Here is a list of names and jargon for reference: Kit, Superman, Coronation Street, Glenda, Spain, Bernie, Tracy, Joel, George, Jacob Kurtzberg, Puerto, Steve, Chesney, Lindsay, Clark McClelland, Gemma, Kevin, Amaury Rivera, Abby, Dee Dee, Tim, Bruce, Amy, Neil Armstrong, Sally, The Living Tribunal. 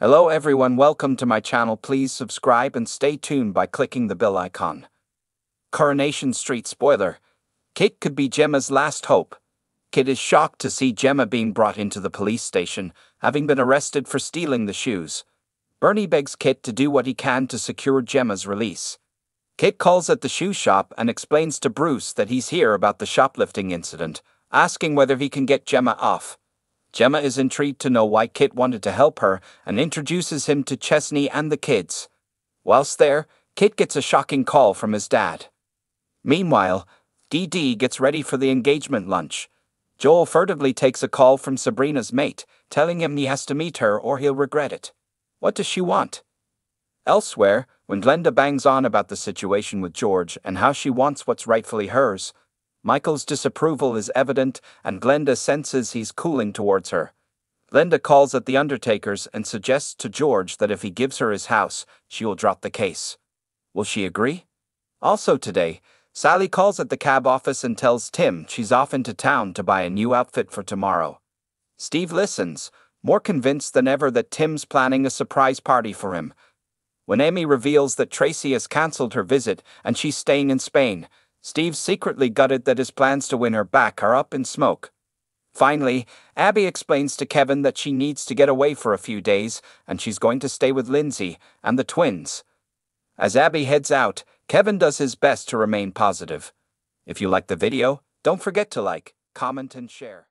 Hello everyone, welcome to my channel. Please subscribe and stay tuned by clicking the bell icon. Coronation Street spoiler. Kit could be Gemma's last hope. Kit is shocked to see Gemma being brought into the police station, having been arrested for stealing the shoes. Bernie begs Kit to do what he can to secure Gemma's release. Kit calls at the shoe shop and explains to Bruce that he's here about the shoplifting incident, asking whether he can get Gemma off. Gemma is intrigued to know why Kit wanted to help her and introduces him to Chesney and the kids. Whilst there, Kit gets a shocking call from his dad. Meanwhile, Dee Dee gets ready for the engagement lunch. Joel furtively takes a call from Sabrina's mate, telling him he has to meet her or he'll regret it. What does she want? Elsewhere, when Glenda bangs on about the situation with George and how she wants what's rightfully hers, Michael's disapproval is evident, and Glenda senses he's cooling towards her. Glenda calls at the undertakers and suggests to George that if he gives her his house, she will drop the case. Will she agree? Also today, Sally calls at the cab office and tells Tim she's off into town to buy a new outfit for tomorrow. Steve listens, more convinced than ever that Tim's planning a surprise party for him. When Amy reveals that Tracy has cancelled her visit and she's staying in Spain, Steve's secretly gutted that his plans to win her back are up in smoke. Finally, Abby explains to Kevin that she needs to get away for a few days and she's going to stay with Lindsay and the twins. As Abby heads out, Kevin does his best to remain positive. If you like the video, don't forget to like, comment and share.